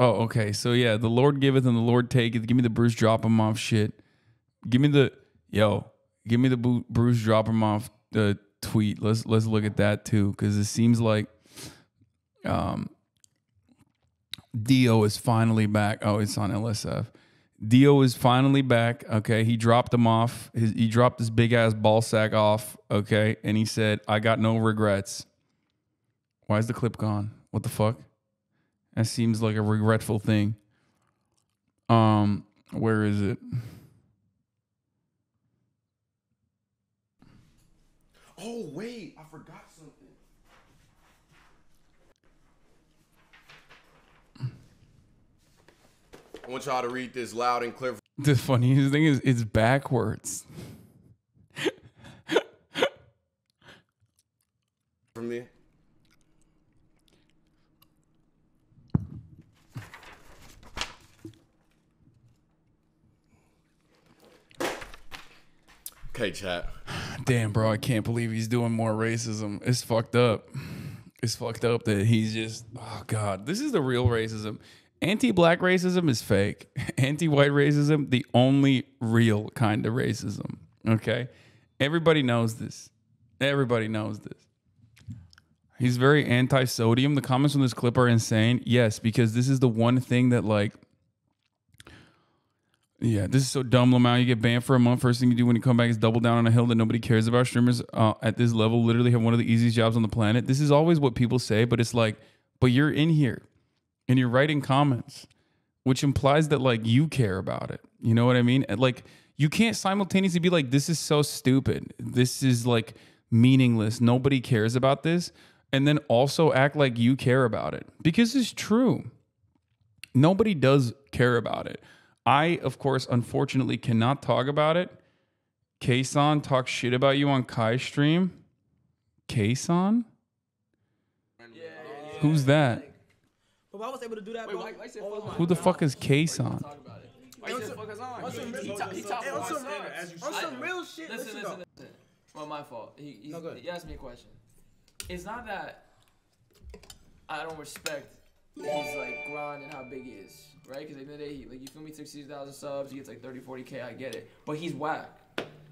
Oh, okay. So yeah, the Lord giveth and the Lord taketh. Give me the Bruce drop him off shit. Give me the Give me the Bruce drop him off the tweet. Let's look at that too, because it seems like Dio is finally back. Oh, it's on LSF. Dio is finally back. Okay, he dropped him off. He dropped this big ass ball sack off. Okay, and he said, "I got no regrets." Why is the clip gone? What the fuck? That seems like a regretful thing. Where is it? Oh wait, I forgot something. I want y'all to read this loud and clear. The funniest thing is it's backwards. For me. Hey, chat. Damn, bro, I can't believe he's doing more racism. It's fucked up. It's fucked up that he's just, oh, God. This is the real racism. Anti-black racism is fake. Anti-white racism, the only real kind of racism, okay? Everybody knows this. Everybody knows this. He's very anti-sodium. The comments on this clip are insane. Yes, because this is the one thing that, like, yeah, this is so dumb, Lamal. You get banned for a month. First thing you do when you come back is double down on a hill that nobody cares about. Streamers at this level literally have one of the easiest jobs on the planet. This is always what people say, but it's like, but you're in here and you're writing comments, which implies that, like, you care about it. You know what I mean? And, like, you can't simultaneously be like, this is so stupid. This is, like, meaningless. Nobody cares about this. And then also act like you care about it, because it's true. Nobody does care about it. I, of course, unfortunately cannot talk about it. Kason talks shit about you on Kai's stream. Kason? Yeah. Who's that? But I was able to do that. Wait, who the fuck is Kason? On some real shit. Listen. Well, my fault. He asked me a question. It's not that I don't respect his, like, grind and how big he is, right? Because at the end of the day, he, like, you feel me, 60,000 subs, he gets like 30, 40K, I get it. But he's whack.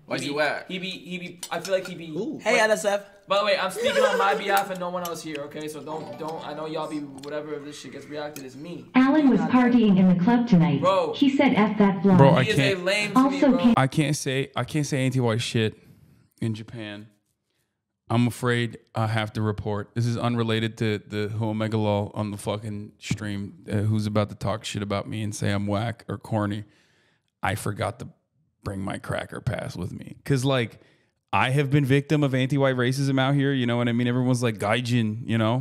Why's he whack? He be, I feel like he be, ooh. Hey, LSF. By the way, I'm speaking on my behalf and no one else here, okay? So don't, I know y'all be, whatever, if this shit gets reacted, it's me. Alan was partying in the club tonight. Bro. He said F that vlog. Bro, he is a lame to me, bro. I can't say anti-white shit in Japan. I'm afraid I have to report. This is unrelated to the Homegalol on the fucking stream who's about to talk shit about me and say I'm whack or corny. I forgot to bring my cracker pass with me. Because, like, I have been victim of anti-white racism out here. You know what I mean? Everyone's like, Gaijin, you know?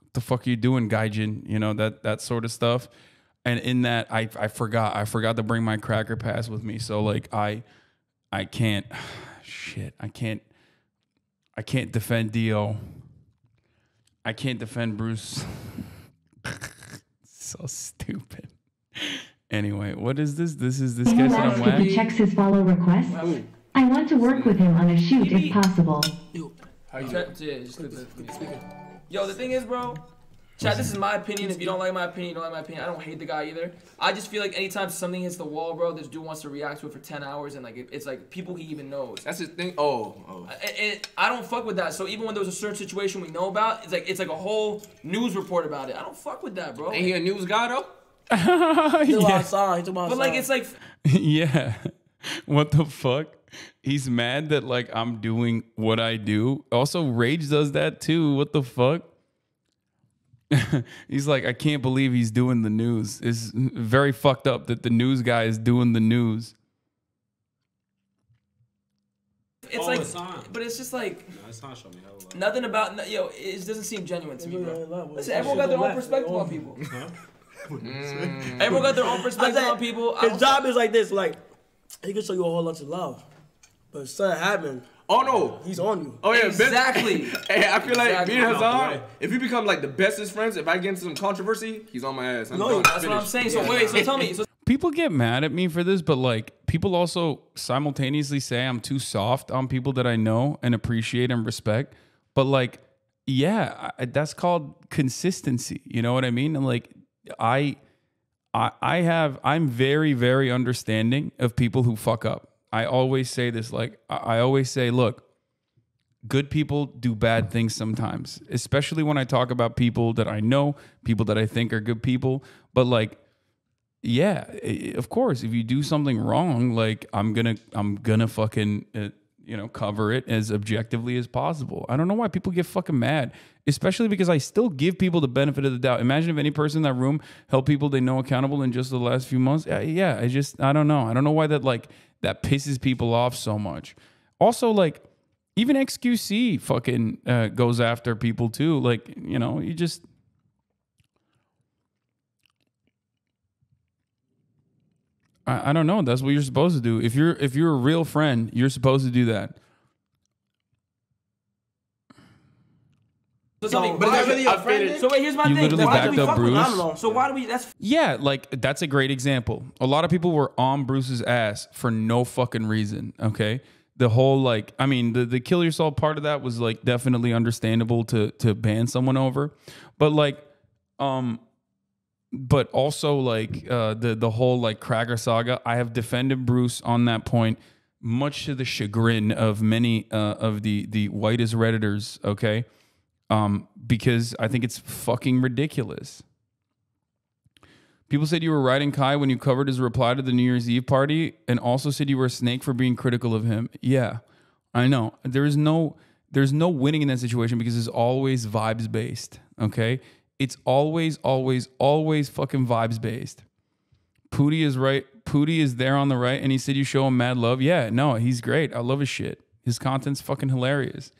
What the fuck are you doing, Gaijin? You know, that sort of stuff. And in that, I forgot to bring my cracker pass with me. So, like, I can't... Shit, I can't defend Dio. I can't defend Bruce. So stupid. Anyway, what is this? This is this guy said I'm whack. He checks his follow requests. Ooh. I want to work with him on a shoot if possible. How you doing? Yeah, just good. Yo, the thing is, bro, Chad, this is my opinion. If you don't like my opinion, you don't like my opinion. I don't hate the guy either. I just feel like anytime something hits the wall, bro, this dude wants to react to it for 10 hours, and, like, it's like people he even knows. That's his thing. Oh. I don't fuck with that. So even when there was a certain situation we know about, it's like a whole news report about it. I don't fuck with that, bro. Ain't he a news guy though? He's outside. But, like, it's like. Yeah. What the fuck? He's mad that, like, I'm doing what I do. Also, Rage does that too. What the fuck? He's like, I can't believe he's doing the news. It's very fucked up that the news guy is doing the news. It's like, but it's just like, nothing about, yo, it doesn't seem genuine to me, bro. Listen, everyone got their own perspective on people. Everyone got their own perspective on people. His job is like this, like, he can show you a whole bunch of love, but something happened. Oh no, he's on you. Oh yeah, exactly. Hey, I feel like me and Hazard, if you become like the bestest friends, if I get into some controversy, he's on my ass. No, that's what I'm saying. So wait, so tell me. So people get mad at me for this, but, like, people also simultaneously say I'm too soft on people that I know and appreciate and respect. But, like, yeah, that's called consistency. You know what I mean? And, like, I I'm very, very understanding of people who fuck up. I always say this, like, I always say, look, good people do bad things sometimes, especially when I talk about people that I know, people that I think are good people. But like, yeah, of course, if you do something wrong, like I'm gonna fucking, you know, cover it as objectively as possible. I don't know why people get fucking mad, especially because I still give people the benefit of the doubt. Imagine if any person in that room held people they know accountable in just the last few months. Yeah, I don't know. I don't know why that, like, that pisses people off so much. Also, like, even XQC fucking goes after people too. Like, you know, you just... I don't know. That's what you're supposed to do. If you're a real friend, you're supposed to do that. So wait, here's my thing. You literally backed up Bruce. So why do we... Yeah, like, that's a great example. A lot of people were on Bruce's ass for no fucking reason, okay? The whole, like, I mean, the kill yourself part of that was, like, definitely understandable to ban someone over. But, like, but also, like, the whole, like, cracker saga, I have defended Bruce on that point, much to the chagrin of many of the whitest Redditors, okay? Because I think it's fucking ridiculous. People said you were riding Kai when you covered his reply to the New Year's Eve party, and also said you were a snake for being critical of him. Yeah, I know. There's no winning in that situation because it's always vibes based, okay? It's always, always, always fucking vibes based. Pooty is right. Pooty is there on the right, and he said you show him mad love. Yeah, no, he's great. I love his shit. His content's fucking hilarious.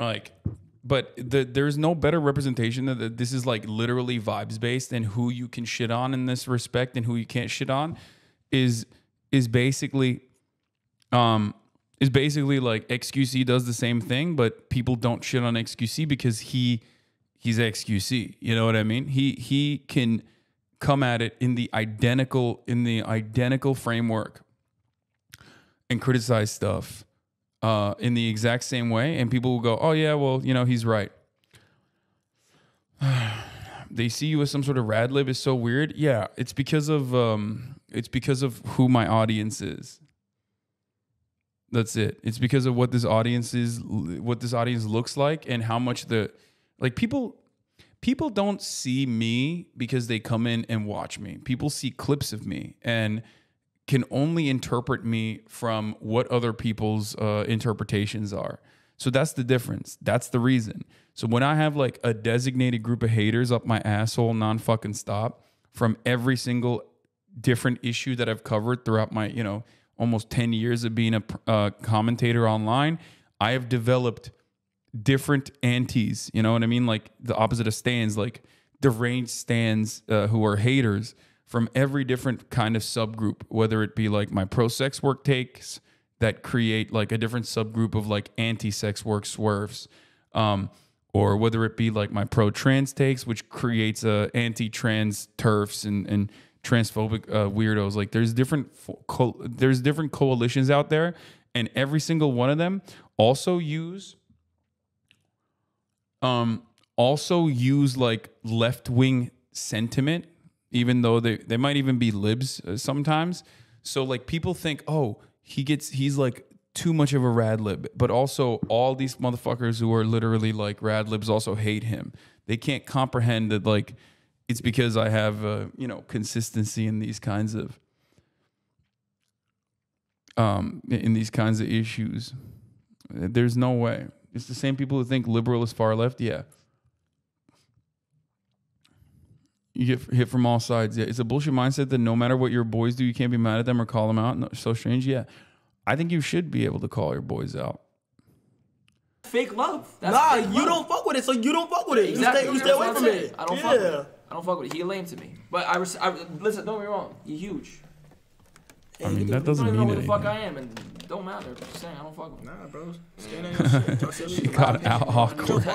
Like, but there's no better representation that this is, like, literally vibes based, and who you can shit on in this respect and who you can't shit on is basically like XQC does the same thing, but people don't shit on XQC because he's XQC. You know what I mean? He can come at it in the identical framework and criticize stuff in the exact same way, and people will go, "Oh yeah, well, you know, he's right." They see you as some sort of rad lib. It's so weird. Yeah, it's because of who my audience is. That's it. It's because of what this audience is, what this audience looks like, and how much the... Like, people don't see me because they come in and watch me. People see clips of me and can only interpret me from what other people's interpretations are. So that's the difference. That's the reason. So when I have, like, a designated group of haters up my asshole non-fucking stop from every single different issue that I've covered throughout my, you know, almost 10 years of being a commentator online, I have developed different antis, you know what I mean? Like the opposite of stands, like deranged stands who are haters from every different kind of subgroup, whether it be like my pro-sex work takes that create like a different subgroup of like anti-sex work swerves, or whether it be like my pro-trans takes, which creates anti-trans turfs and transphobic weirdos. Like there's different coalitions out there, and every single one of them also use... like left-wing sentiment, even though they might even be libs sometimes. So like people think, oh, he's like too much of a rad lib, but also all these motherfuckers who are literally like rad libs also hate him. They can't comprehend that, like, it's because I have you know, consistency in these kinds of issues. There's no way. It's the same people who think liberal is far left. Yeah. You get hit from all sides. Yeah. It's a bullshit mindset that no matter what your boys do, you can't be mad at them or call them out. No, so strange. Yeah. I think you should be able to call your boys out. Fake love. That's fake love. You don't fuck with it, so you don't fuck with it. Exactly. You stay away from it. I don't fuck with it. I don't fuck with it. He lame to me. But I listen, don't get me wrong. You're huge. I mean, that doesn't mean anything. I don't know who the fuck I am, and don't matter. I'm just saying, I don't fuck with him. Nah, bro. Shit. She got out awkward.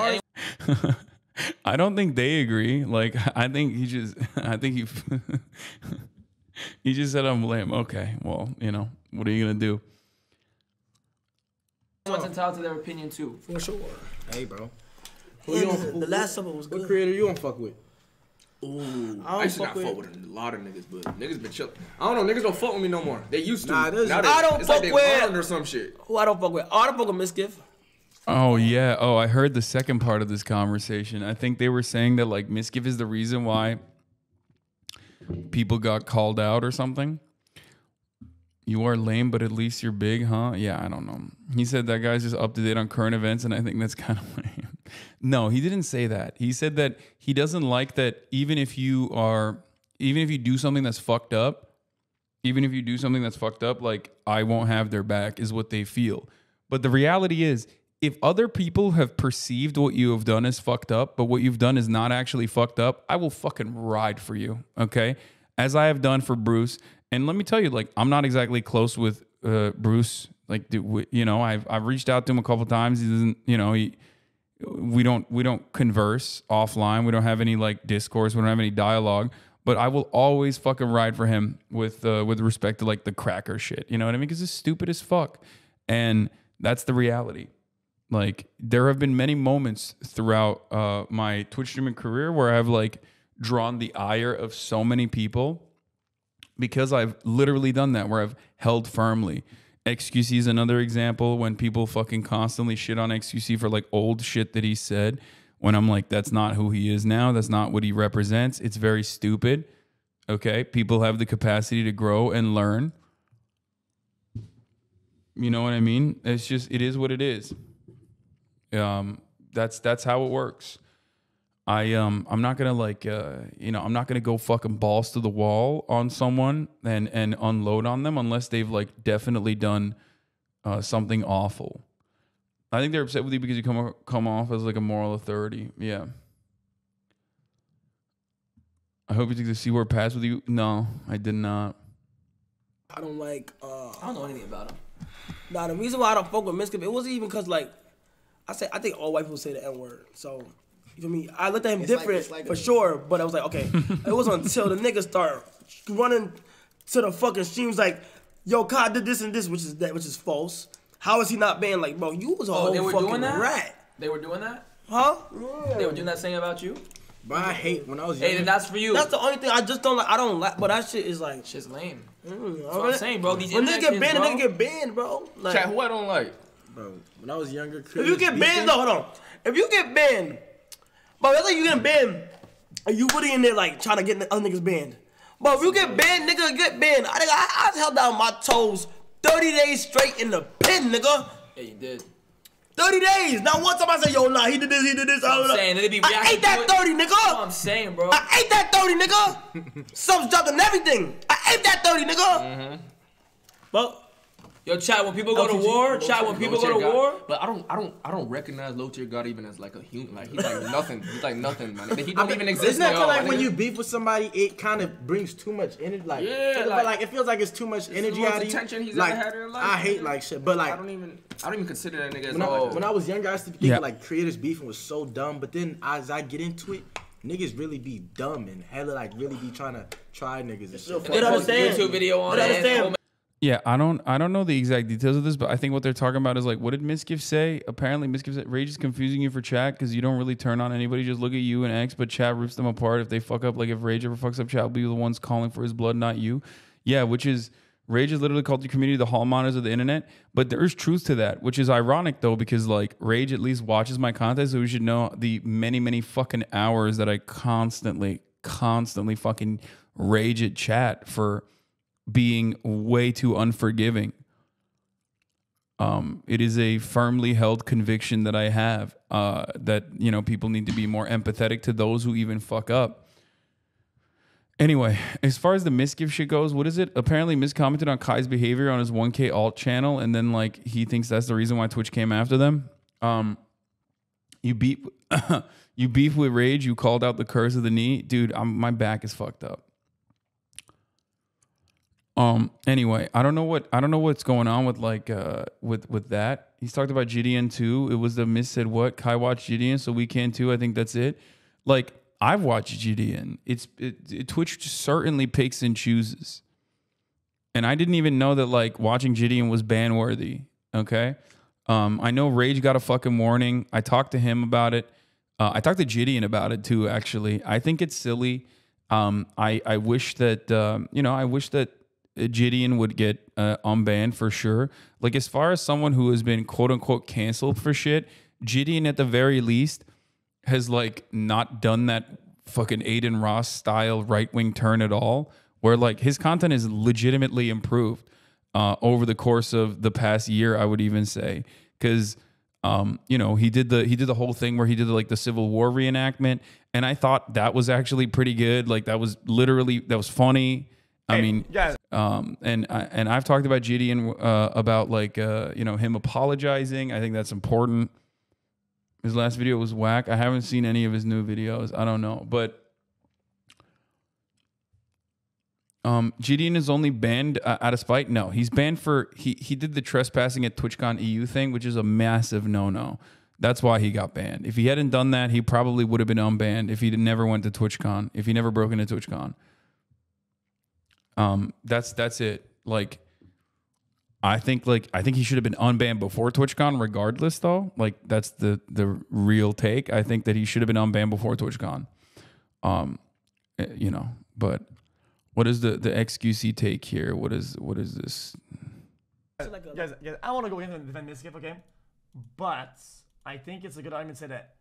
I don't think they agree. Like, I think he he just said I'm lame. Okay, well, you know, what are you going to do? Everyone's entitled to their opinion, too. For sure. Hey, bro. Who you on, the last supper was good. What creator you don't fuck with? Ooh, I used to not fuck with a lot of niggas, but niggas been chilling. I don't know, niggas don't fuck with me no more. They used to. Nah, now I don't fuck with. Who I don't fuck with? Oh, I don't fuck with Mizkif. Oh yeah. Oh, I heard the second part of this conversation. I think they were saying that like Mizkif is the reason why people got called out or something. You are lame, but at least you're big, huh? Yeah, I don't know. He said that guy's just up to date on current events, and I think that's kind of lame. No, he didn't say that. He said that he doesn't like that even if you do something that's fucked up, like I won't have their back is what they feel. But the reality is, if other people have perceived what you have done as fucked up, but what you've done is not actually fucked up, I will fucking ride for you, okay? As I have done for Bruce. And let me tell you, like, I'm not exactly close with Bruce. Like, dude, you know, I've reached out to him a couple times. He doesn't, you know, we don't converse offline. We don't have any like discourse. We don't have any dialogue. But I will always fucking ride for him with respect to like the cracker shit. You know what I mean? Because it's stupid as fuck, and that's the reality. Like, there have been many moments throughout my Twitch streaming career where I've like drawn the ire of so many people because I've literally done that, where I've held firmly. XQC is another example when people fucking constantly shit on XQC for like old shit that he said, when I'm like, that's not who he is now. That's not what he represents. It's very stupid. Okay. People have the capacity to grow and learn. You know what I mean? It's just, it is what it is. That's how it works. I'm not gonna like you know, I'm not gonna go fucking balls to the wall on someone and unload on them unless they've like definitely done something awful. I think they're upset with you because you come off as like a moral authority. Yeah. I hope you took the C-word pass with you. No, I did not. I don't like. I don't know anything about him. Nah, the reason why I don't fuck with Mizkif, it wasn't even because like I think all white people say the N-word, so. You feel me? I looked at him different for sure, but I was like, okay. It wasn't until the niggas start running to the fucking streams like, yo, Kai did this and this, which is false. How is he not banned? Like, bro, you was a whole fucking rat. They were doing that? Huh? Yeah. They were doing that saying about you? But I hate when I was young. Hey, that's for you. That's the only thing I just don't like. I don't like, but that shit is like. Shit's lame. That's what I'm saying, bro. These when niggas get banned, bro, niggas get banned, bro. Like, Chad, who I don't like? Bro, when I was younger. If you get banned, though, hold on. If you get banned. But that's like you getting banned. Are you really in there like trying to get other niggas banned? But if you get banned, nigga, get banned. I held down my toes 30 days straight in the pen, nigga. Yeah, you did. 30 days. Now one time I said, yo, nah, he did this, he did this. I'm saying, they be reacting. I ate that 30, nigga. That's what I'm saying, bro. I ate that 30, nigga. Subs dropped and everything. I ate that 30, nigga. Mm-hmm. Well. Yo, Chad, when people go to war, but I don't recognize low tier God even as like a human. Like he's like nothing. He's like nothing, man. He don't even exist. Isn't that kind of like when you beef with somebody, it kind of brings too much energy. Like, yeah, like it feels like it's too much energy out of you. Like I hate like shit, but like I don't even consider that nigga as when I was younger, I used to think like creators beefing was so dumb. But then as I get into it, niggas really be dumb and hella like really be trying to try niggas and shit. They post a YouTube video on it. Yeah, I don't know the exact details of this, but I think what they're talking about is like, what did Mizkif say? Apparently, Mizkif said, Rage is confusing you for Chad because you don't really turn on anybody. Just look at you and X, but Chad rips them apart if they fuck up. Like, if Rage ever fucks up, Chad will be the ones calling for his blood, not you. Yeah, which is, Rage is literally called the community the hall monitors of the internet, but there is truth to that, which is ironic, though, because, like, Rage at least watches my content, so we should know the many, many fucking hours that I constantly fucking rage at Chad for being way too unforgiving. It is a firmly held conviction that I have that, you know, people need to be more empathetic to those who even fuck up. Anyway, as far as the Mizkif shit goes, what is it? Apparently Miz commented on Kai's behavior on his 1K alt channel, and then like he thinks that's the reason why Twitch came after them. You beef with Rage, you called out the curse of the knee. Dude, my back is fucked up. Anyway, I don't know what's going on with like with that. He's talked about Gideon too. It was the Miss said what? Kai watched Gideon, so we can too. I think that's it. Like I've watched Gideon. Twitch certainly picks and chooses. And I didn't even know that like watching Gideon was ban worthy. Okay. I know Rage got a fucking warning. I talked to him about it. I talked to Gideon about it too, actually. I think it's silly. I wish that, you know, I wish that Gideon would get unbanned for sure. Like, as far as someone who has been quote unquote canceled for shit, Gideon at the very least has like not done that fucking Aiden Ross style right-wing turn at all, where like his content is legitimately improved over the course of the past year, I would even say, because you know, he did the whole thing where he did like the Civil War reenactment, and I thought that was actually pretty good. Like, that was literally, that was funny. I mean, yeah. And I've talked about Gideon about like you know, him apologizing. I think that's important. His last video was whack. I haven't seen any of his new videos. I don't know, but Gideon is only banned out of spite. No, he's banned for he did the trespassing at TwitchCon EU thing, which is a massive no-no. That's why he got banned. If he hadn't done that, he probably would have been unbanned. If he never went to TwitchCon, if he never broke into TwitchCon, that's it. Like, I think he should have been unbanned before TwitchCon regardless, though. Like, that's the real take. I think that he should have been unbanned before TwitchCon. You know, but what is the XQC take here? What is this? Guys, I want to go in and defend Mizkif, okay? But I think it's a good argument to say that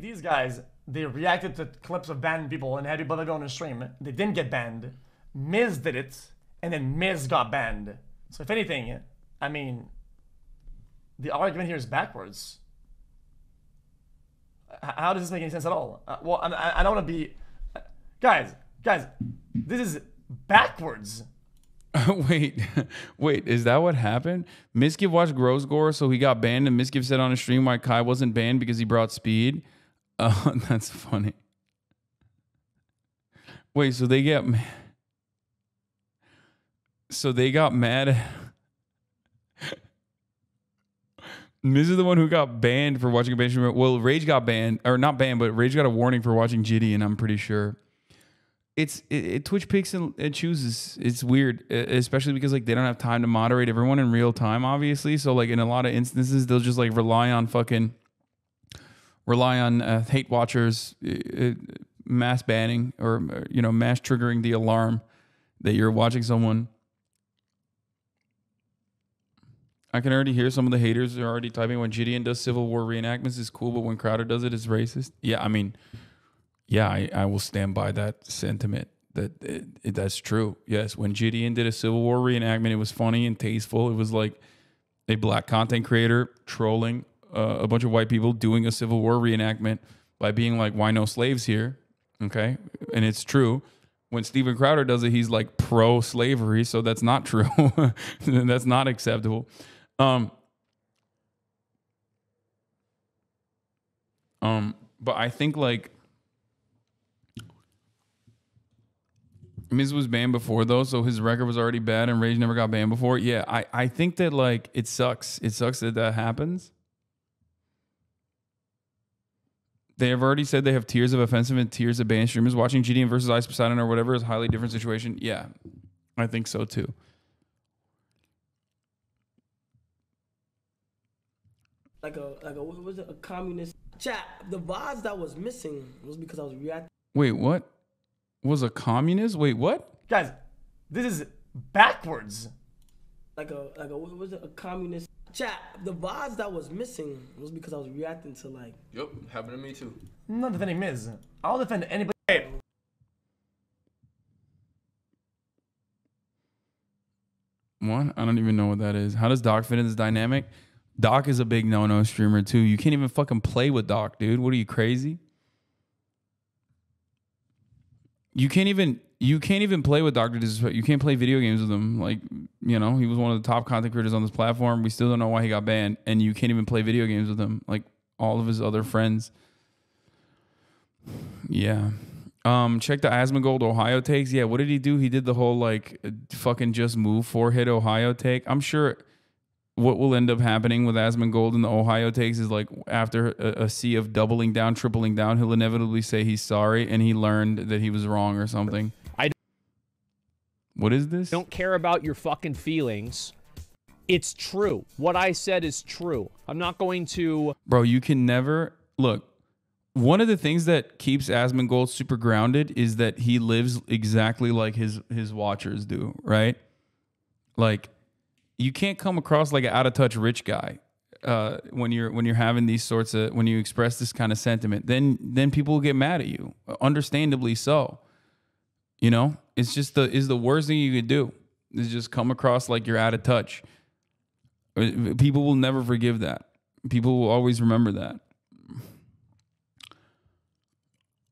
these guys reacted to clips of banned people and had people go on a stream. They didn't get banned. Miz did it. And then Miz got banned. So if anything, I mean, the argument here is backwards. How does this make any sense at all? Well, I don't want to be... Guys, this is backwards. Wait, is that what happened? Mizkif watched Gross Gore, so he got banned, and Mizkif said on a stream why Kai wasn't banned because he brought speed. That's funny. Wait, so they get... So they got mad. Miz is the one who got banned for watching a ban stream. Well, Rage got banned, or not banned, but Rage got a warning for watching Gideon, I'm pretty sure. It Twitch picks and it chooses. It's weird, especially because like they don't have time to moderate everyone in real time, obviously. So like in a lot of instances, they'll just like rely on hate watchers, mass banning, or you know, mass triggering the alarm that you're watching someone. I can already hear some of the haters are already typing when Gideon does Civil War reenactments is cool, but when Crowder does it, it's racist. Yeah, I mean, yeah, I will stand by that sentiment. That's true. Yes, when Gideon did a Civil War reenactment, it was funny and tasteful. It was like a black content creator trolling a bunch of white people doing a Civil War reenactment by being like, why no slaves here? Okay, and it's true. When Steven Crowder does it, he's like pro-slavery, so that's not true. That's not acceptable. But I think like Miz was banned before though, so his record was already bad, and Rage never got banned before. Yeah, I think that like it sucks. It sucks that that happens. They have already said they have tiers of offensive and tiers of banned streamers. Watching Gideon versus Ice Poseidon or whatever is a highly different situation. Yeah, I think so too. Like a what was it, a communist chat? The vibes that was missing was because I was reacting. Wait, what? Was a communist? Wait, what? Guys, this is backwards. Like a what was it, a communist chat? The vibes that was missing was because I was reacting to like. Yep, happened to me too. I'm not defending Miz. I'll defend anybody. Hey. What? I don't even know what that is. How does Doc fit in this dynamic? Doc is a big no-no streamer too. You can't even fucking play with Doc, dude. What are you, crazy? You can't even play with Dr. Disrespect. You can't play video games with him. Like, you know, he was one of the top content creators on this platform. We still don't know why he got banned, and you can't even play video games with him like all of his other friends. Yeah. Check the Asmongold Ohio takes. Yeah, what did he do? He did the whole like fucking just move forehead Ohio take. I'm sure what will end up happening with Asmongold and the Ohio takes is like after a sea of doubling down, tripling down, he'll inevitably say he's sorry and he learned that he was wrong or something. What is this? Don't care about your fucking feelings. It's true. What I said is true. I'm not going to... Bro, you can never... look, one of the things that keeps Asmongold super grounded is that he lives exactly like his watchers do, right? Like, you can't come across like an out-of-touch rich guy when you're having these sorts of, when you express this kind of sentiment. Then people will get mad at you, understandably so. You know, it's just the worst thing you could do is just come across like you're out of touch. People will never forgive that. People will always remember that.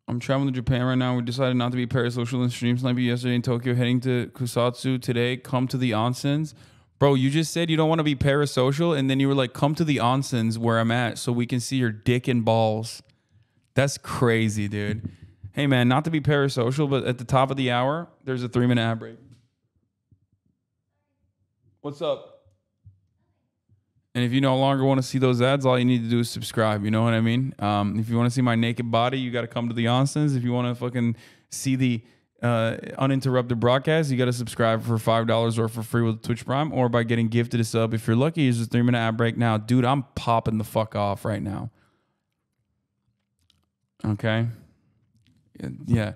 I'm traveling to Japan right now. We decided not to be parasocial and stream sniping yesterday in Tokyo, heading to Kusatsu today. Come to the onsens. Bro, you just said you don't want to be parasocial, and then you were like, come to the onsens where I'm at so we can see your dick and balls. That's crazy, dude. Hey, man, not to be parasocial, but at the top of the hour, there's a 3-minute ad break. What's up? And if you no longer want to see those ads, all you need to do is subscribe. You know what I mean? If you want to see my naked body, you got to come to the onsens. If you want to fucking see the uninterrupted broadcast, you got to subscribe for $5 or for free with Twitch Prime or by getting gifted a sub. If you're lucky, use a 3-minute ad break now. Dude, I'm popping the fuck off right now. Okay. Yeah.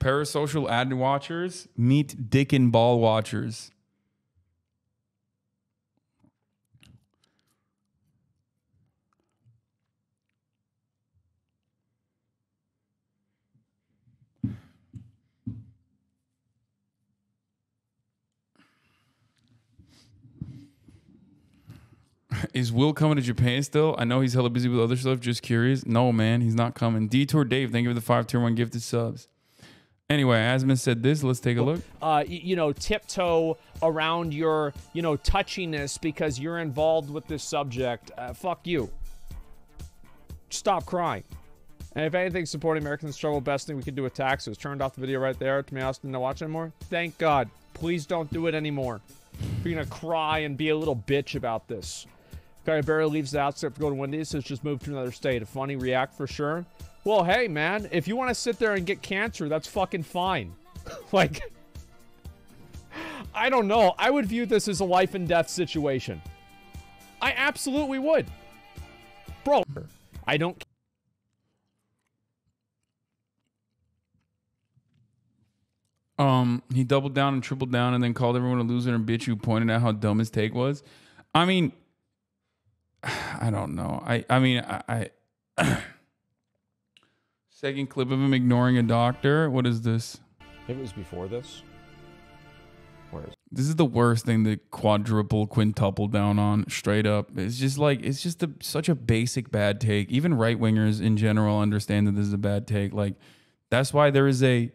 Parasocial ad watchers meet dick and ball watchers. Is Will coming to Japan still? I know he's hella busy with other stuff. Just curious. No, man, he's not coming. Detour Dave, thank you for the 5 tier 1 gifted subs. Anyway, Asmin said this. Let's take a look. You know, tiptoe around your, you know, touchiness because you're involved with this subject. Fuck you. Stop crying. And if anything, supporting Americans struggle, best thing we can do with taxes. Turned off the video right there. To me, Austin, not watch anymore. Thank God. Please don't do it anymore. If you're gonna cry and be a little bitch about this. Kai Barry leaves the outset for go to Wendy's, so it's just moved to another state. A funny react for sure. Well, hey, man, if you want to sit there and get cancer, that's fucking fine. Like, I don't know. I would view this as a life and death situation. I absolutely would. Bro, I don't care. He doubled down and tripled down and then called everyone a loser and bitch who pointed out how dumb his take was. I mean... I don't know. I mean, second clip of him ignoring a doctor. What is this? It was before this. Where is it? This is the worst thing to quadruple, quintuple down on straight up. It's just like, it's just such a basic bad take. Even right wingers in general understand that this is a bad take. Like, that's why there is a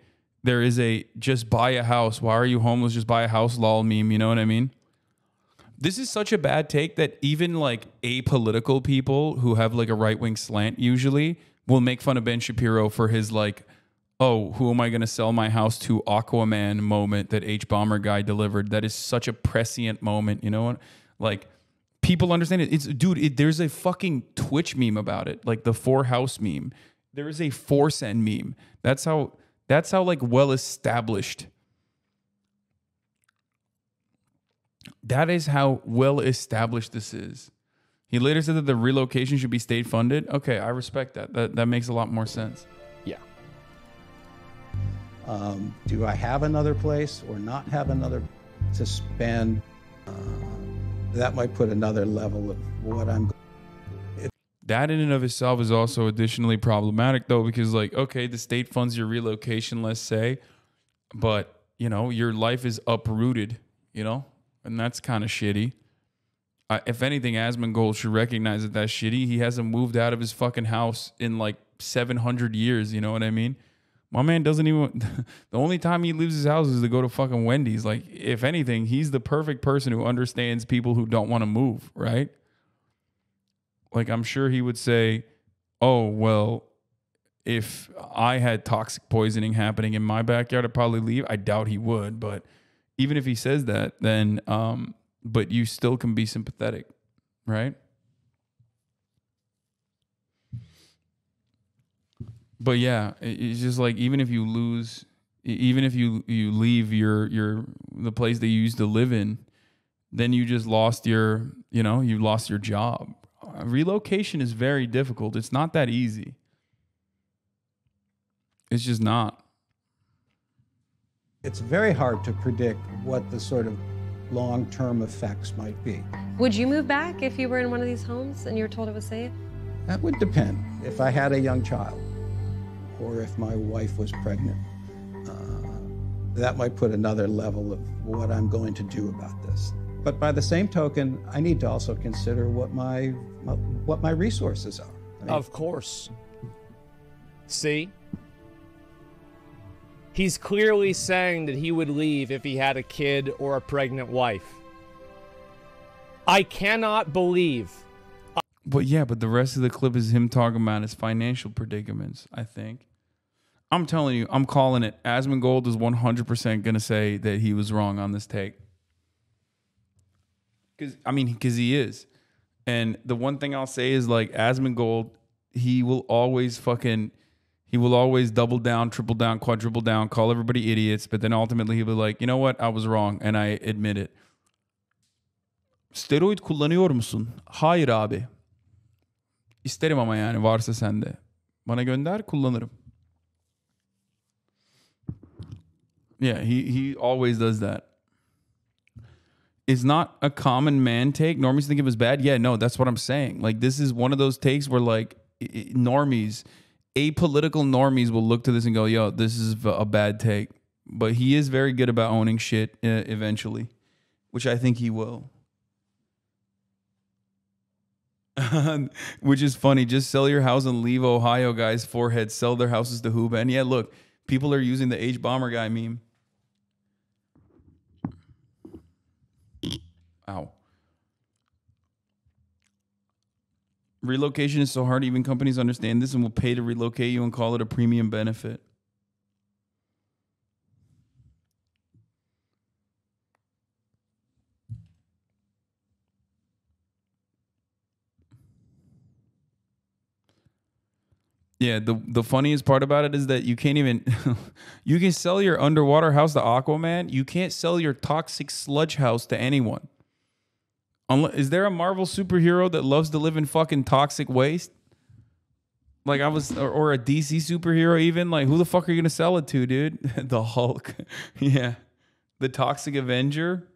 just buy a house. Why are you homeless? Just buy a house. Lol meme. You know what I mean? This is such a bad take that even like apolitical people who have like a right-wing slant usually will make fun of Ben Shapiro for his like, oh, who am I going to sell my house to Aquaman moment that H-Bomber guy delivered. That is such a prescient moment. You know what? Like people understand it. It's dude, there's a fucking Twitch meme about it. Like the 4 house meme. There is a 4 cent meme. That's how like well-established. That is how well-established this is. He later said that the relocation should be state-funded. Okay, I respect that. That makes a lot more sense. Yeah. Do I have another place or not have another to spend? That might put another level of what I'm... That in and of itself is also additionally problematic, though, because, like, okay, the state funds your relocation, let's say, but, you know, your life is uprooted, you know? And that's kind of shitty. If anything, Asmongold should recognize that that's shitty. He hasn't moved out of his fucking house in like 700 years. You know what I mean? My man doesn't even... The only time he leaves his house is to go to fucking Wendy's. Like, if anything, he's the perfect person who understands people who don't want to move, right? Like, I'm sure he would say, oh, well, if I had toxic poisoning happening in my backyard, I'd probably leave. I doubt he would, but... Even if he says that, then, but you still can be sympathetic, right? But yeah, it's just like, even if you lose, even if you leave the place that you used to live in, then you just lost your, you know, you lost your job. relocation is very difficult. It's not that easy. It's just not. It's very hard to predict what the sort of long-term effects might be. Would you move back if you were in one of these homes and you were told it was safe? That would depend. If I had a young child or if my wife was pregnant, that might put another level of what I'm going to do about this. But by the same token, I need to also consider what my resources are. I mean, of course. See? He's clearly saying that he would leave if he had a kid or a pregnant wife. I cannot believe. But yeah, but the rest of the clip is him talking about his financial predicaments, I think. I'm telling you, I'm calling it. Asmongold is 100% going to say that he was wrong on this take. Because he is. And the one thing I'll say is, like, Asmongold, he will always fucking... He will always double down, triple down, quadruple down, call everybody idiots, but then ultimately he'll be like, you know what? I was wrong, and I admit it. Steroid kullanıyor musun? Hayır abi. İsterim ama yani varsa sende. Bana gönder, kullanırım. Yeah, he always does that. It's not a common man take. Normies think it was bad. Yeah, no, that's what I'm saying. Like, this is one of those takes where, like, normies... Apolitical normies will look to this and go, yo, this is a bad take. But he is very good about owning shit eventually, which I think he will. Which is funny. Just sell your house and leave Ohio guys' foreheads. Sell their houses to Hooba. And yeah, look, people are using the H-Bomber guy meme. Ow. Relocation is so hard, even companies understand this and will pay to relocate you and call it a premium benefit. Yeah, the funniest part about it is that you can't even... You can sell your underwater house to Aquaman. You can't sell your toxic sludge house to anyone. Is there a Marvel superhero that loves to live in fucking toxic waste? Like I was, or a DC superhero even? Like, who the fuck are you going to sell it to, dude? The Hulk. Yeah. The Toxic Avenger.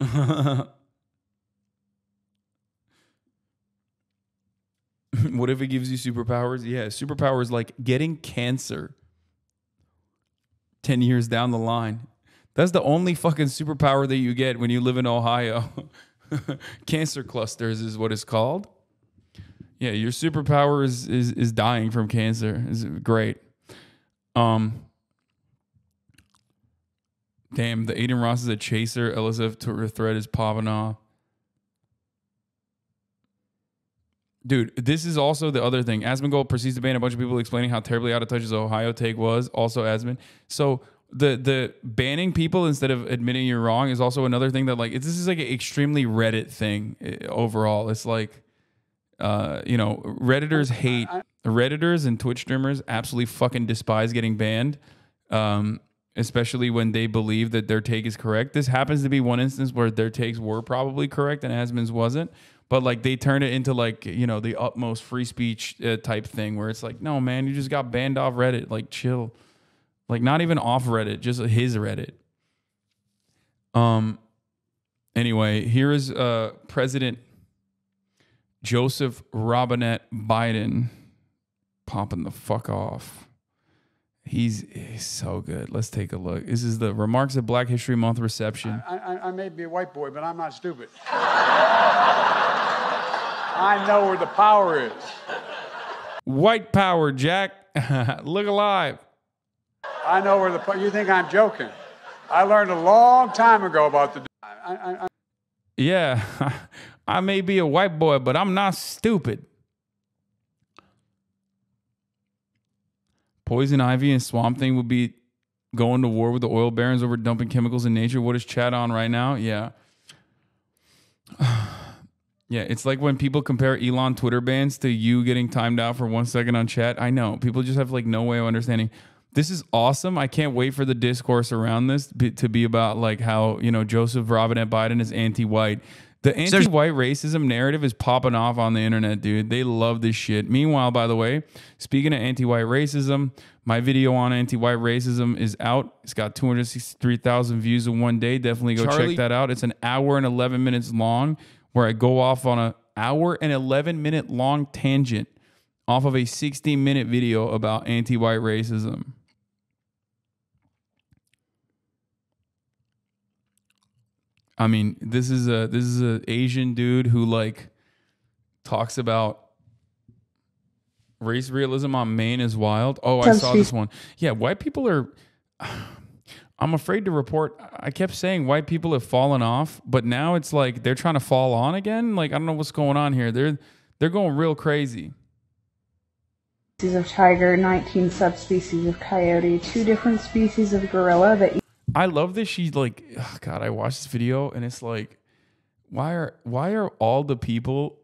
What if it gives you superpowers? Yeah, superpowers like getting cancer 10 years down the line. That's the only fucking superpower that you get when you live in Ohio. Cancer clusters is what it's called. Yeah, your superpower is dying from cancer. It's great. Damn, the Aiden Ross is a chaser. LSF Twitter thread is Pavana. Dude, this is also the other thing. Asmongold proceeds to ban a bunch of people explaining how terribly out of touch his Ohio take was. Also, Asmon. So... The banning people instead of admitting you're wrong is also another thing that, like, this is like an extremely Reddit thing overall. It's like, you know, Redditors hate Redditors and Twitch streamers absolutely fucking despise getting banned, especially when they believe that their take is correct. This happens to be one instance where their takes were probably correct and Asmon's wasn't, but like they turn it into like, you know, the utmost free speech type thing where it's like, no, man, you just got banned off Reddit. Like, chill. Like, not even off Reddit, just his Reddit. Anyway, here is President Joseph Robinett Biden popping the fuck off. He's so good. Let's take a look. This is the remarks of Black History Month reception. I may be a white boy, but I'm not stupid. I know where the power is. White power, Jack. Look alive. I know where the... You think I'm joking. I learned a long time ago about the... Yeah, I may be a white boy, but I'm not stupid. Poison Ivy and Swamp Thing would be going to war with the oil barons over dumping chemicals in nature. What is Chad on right now? Yeah. Yeah, it's like when people compare Elon Twitter bans to you getting timed out for 1 second on chat. I know. People just have, like, no way of understanding... This is awesome. I can't wait for the discourse around this to be about, like, how, you know, Joseph Robinett Biden is anti-white. The anti-white racism narrative is popping off on the internet, dude. They love this shit. Meanwhile, by the way, speaking of anti-white racism, my video on anti-white racism is out. It's got 263,000 views in one day. Definitely go check that out. It's an hour and 11 minutes long where I go off on an hour and 11 minute long tangent off of a 16-minute video about anti-white racism. I mean, this is an Asian dude who like talks about race realism on Maine is Wild. Oh, I saw this one. Yeah, white people are. I'm afraid to report. I kept saying white people have fallen off, but now it's like they're trying to fall on again. Like I don't know what's going on here. They're going real crazy. Species of tiger, 19 subspecies of coyote, 2 different species of gorilla that. I love this. She's like, oh God, I watched this video and it's like, why are all the people,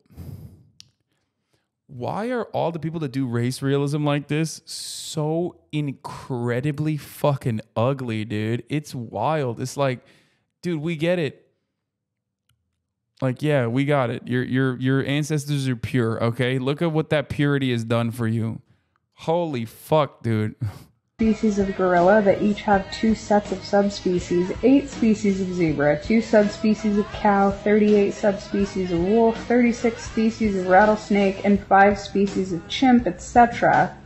that do race realism like this so incredibly fucking ugly, dude? It's wild. It's like, dude, we get it. Like, yeah, we got it. Your ancestors are pure. Okay. Look at what that purity has done for you. Holy fuck, dude. Species of gorilla that each have 2 sets of subspecies, 8 species of zebra, 2 subspecies of cow, 38 subspecies of wolf, 36 species of rattlesnake, and 5 species of chimp, etc.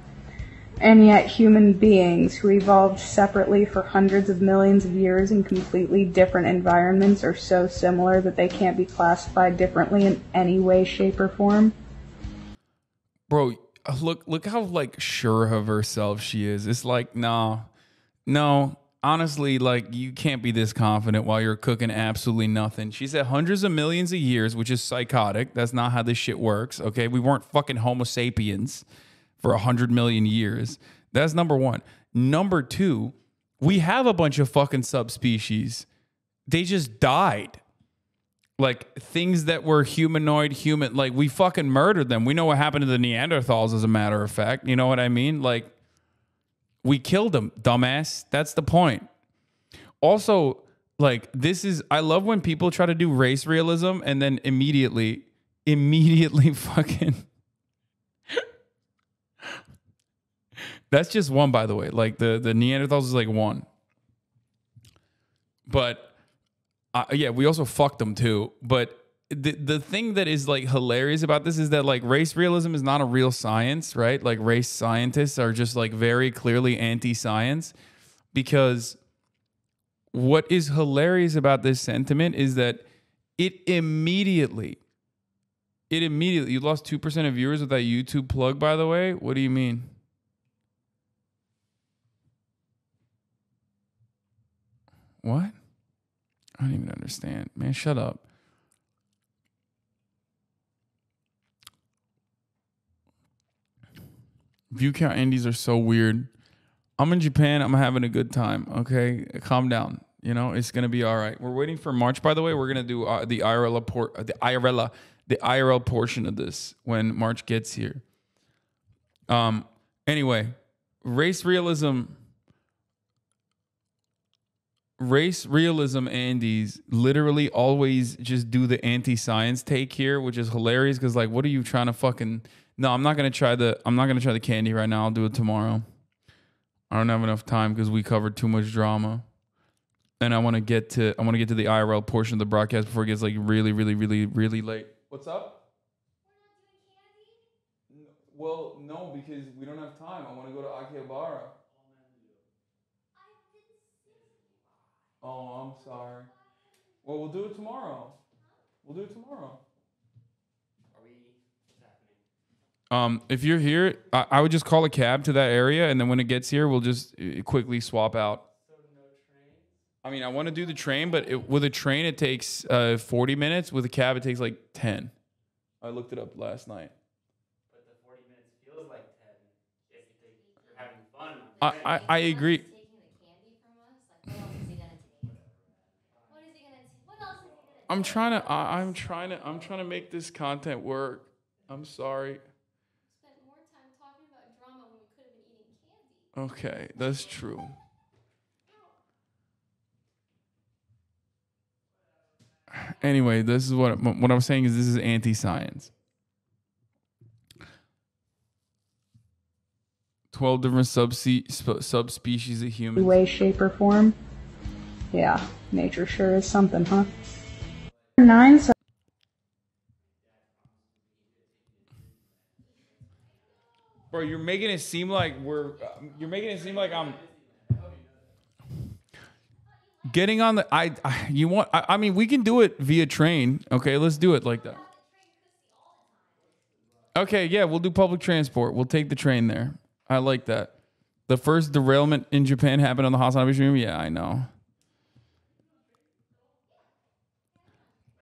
And yet human beings who evolved separately for hundreds of millions of years in completely different environments are so similar that they can't be classified differently in any way, shape, or form. Bro, Look how like sure of herself she is. It's like, no, honestly, like you can't be this confident while you're cooking absolutely nothing. She said hundreds of millions of years, which is psychotic. That's not how this shit works. Okay. We weren't fucking Homo sapiens for 100 million years. That's number one. Number two, we have a bunch of fucking subspecies. They just died. Like things that were human, like we fucking murdered them. We know what happened to the Neanderthals, as a matter of fact. You know what I mean? Like we killed them, dumbass. That's the point. Also, like I love when people try to do race realism and then immediately fucking. That's just one, by the way. Like the Neanderthals is like one. But. Yeah, we also fucked them too. But the thing that is like hilarious about this is that like race realism is not a real science, right? Like race scientists are just like very clearly anti-science, because what is hilarious about this sentiment is that it immediately, you lost 2% of viewers with that YouTube plug, by the way. What do you mean? What? I don't even understand. Man, shut up. View count indies are so weird. I'm in Japan. I'm having a good time. Okay? Calm down. You know, it's going to be all right. We're waiting for March, by the way. We're going to do the IRL portion of this when March gets here. Anyway, race realism Andes literally always just do the anti-science take here, which is hilarious because like, what are you trying to fucking... No, I'm not gonna try the candy right now. I'll do it tomorrow. I don't have enough time because we covered too much drama, and I want to get to the IRL portion of the broadcast before it gets like really late. What's up? Well, no, because we don't have time. I want to go to Akihabara. Oh, I'm sorry. Well, we'll do it tomorrow. If you're here, I would just call a cab to that area, and then when it gets here, we'll just quickly swap out. So no train? I mean, I want to do the train, but with a train, it takes 40 minutes. With a cab, it takes like 10. I looked it up last night. But the 40 minutes feels like 10. If you're having fun. I agree. I'm trying to make this content work. I'm sorry. Spent more time talking about drama when we could have been eating candy. Okay, that's true. Anyway, this is what I was saying is this is anti-science. 12 different subspecies of humans. Way, shape, or form. Yeah, nature sure is something, huh? 9. So bro, you're making it seem like we're. You're making it seem like I'm. Getting on the I mean, we can do it via train. Okay, let's do it like that. Okay, yeah, we'll do public transport. We'll take the train there. I like that. The first derailment in Japan happened on the Hasanabe stream. Yeah, I know.